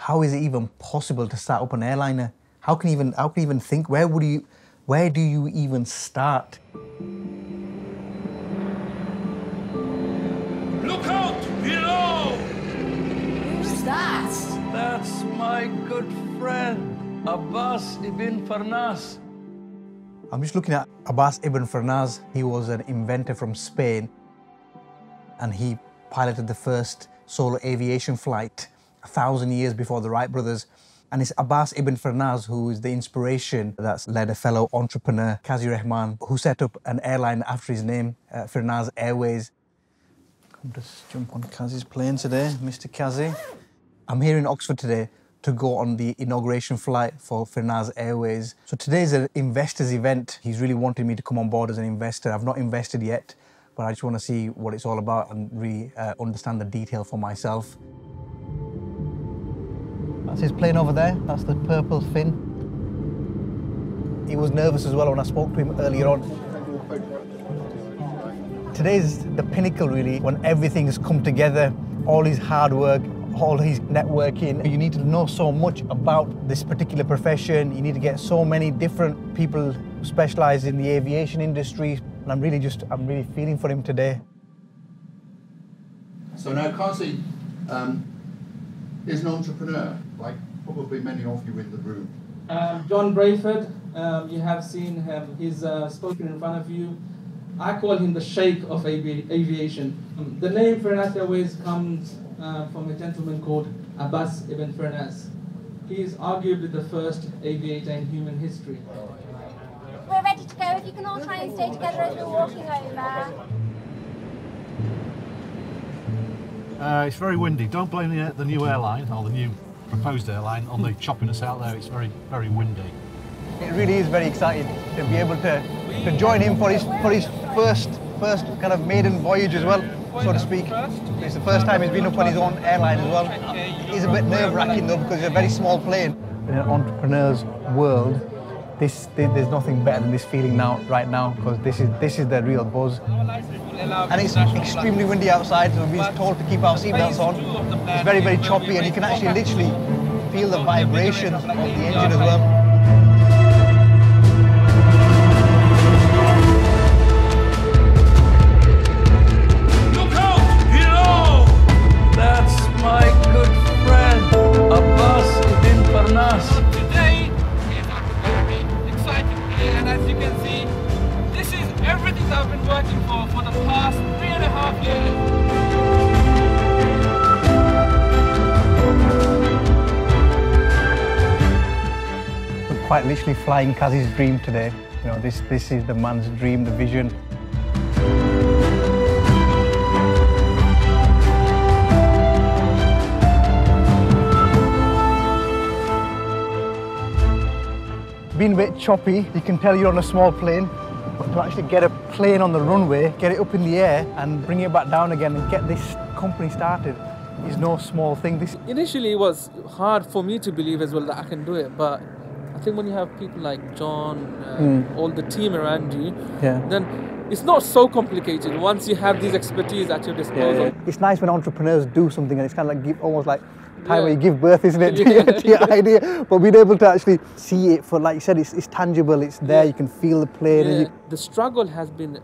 how is it even possible to start up an airliner? How can you even think? Where do you even start? Look out below! Who's that? That's my good friend, Abbas Ibn Firnas. I'm just looking at Abbas Ibn Firnas. He was an inventor from Spain, and he piloted the first solar aviation flight 1,000 years before the Wright brothers. And it's Abbas Ibn Firnas who is the inspiration that's led a fellow entrepreneur, Kazi Rehman, who set up an airline after his name, Firnas Airways. Come to jump on Kazi's plane today, Mr. Kazi. I'm here in Oxford today to go on the inauguration flight for Firnas Airways. So today's an investors event. He's really wanted me to come on board as an investor. I've not invested yet, but I just want to see what it's all about and really understand the detail for myself. That's his plane over there, that's the purple fin. He was nervous as well when I spoke to him earlier on. Today's the pinnacle really, when everything's come together, all his hard work, all his networking. You need to know so much about this particular profession, you need to get so many different people specialised in the aviation industry, and I'm really feeling for him today. So now Kazi is an entrepreneur, like probably many of you in the room. John Brayford, you have seen him, he's spoken in front of you. I call him the Sheikh of aviation. The name Firnas Airways comes from a gentleman called Abbas Ibn Firnas. He is arguably the first aviator in human history. We're ready to go, if you can all try and stay together as we're walking over. It's very windy. Don't blame the new airline, or the new proposed airline, on the chopping us out there. It's very, very windy. It really is very exciting to be able to join him for his first kind of maiden voyage as well, so to speak. It's the first time he's been up on his own airline as well. He's a bit nerve-wracking though, because it's a very small plane. In an entrepreneur's world, there's nothing better than this feeling now, right now, because this is the real buzz. And it's extremely windy outside, so we're told to keep our seatbelts on. It's very, very choppy, and you can actually literally feel the vibrations of the engine as well. Quite literally flying Kazi's dream today. You know, this is the man's dream, the vision. Being a bit choppy, you can tell you're on a small plane, but to actually get a plane on the runway, get it up in the air and bring it back down again and get this company started is no small thing. Initially it was hard for me to believe as well that I can do it, but I think when you have people like John, all the team around you, then it's not so complicated once you have these expertise at your disposal. It's nice when entrepreneurs do something, and it's kind of like almost like time where you give birth, isn't it, to your idea? But being able to actually see it, for like you said, it's tangible, it's there, you can feel the plane. Yeah. The struggle has been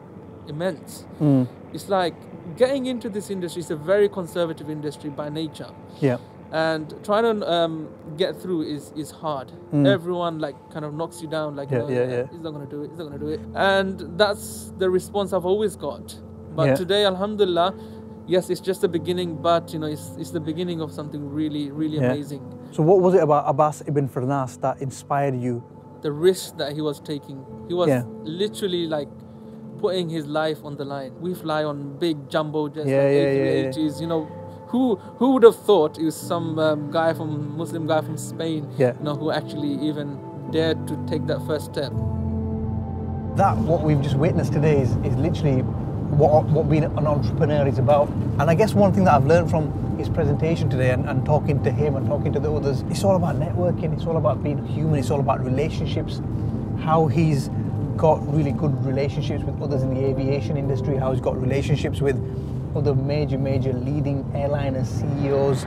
immense. It's like getting into this industry, it's a very conservative industry by nature. And trying to get through is hard. Everyone like kind of knocks you down, like he's not going to do it, he's not going to do it. And that's the response I've always got. But today, alhamdulillah, yes, it's just the beginning, but you know, it's the beginning of something really, really amazing. So what was it about Abbas Ibn Firnas that inspired you? The risk that he was taking. He was literally like putting his life on the line. We fly on big jumbo jets, A380s, you know. Who would have thought it was some Muslim guy from Spain, you know, who actually even dared to take that first step. That, what we've just witnessed today, is literally what being an entrepreneur is about. And I guess one thing that I've learned from his presentation today and talking to him and talking to the others, it's all about networking, it's all about being human, it's all about relationships, how he's got really good relationships with others in the aviation industry, how he's got relationships with of the major leading airliners, CEOs.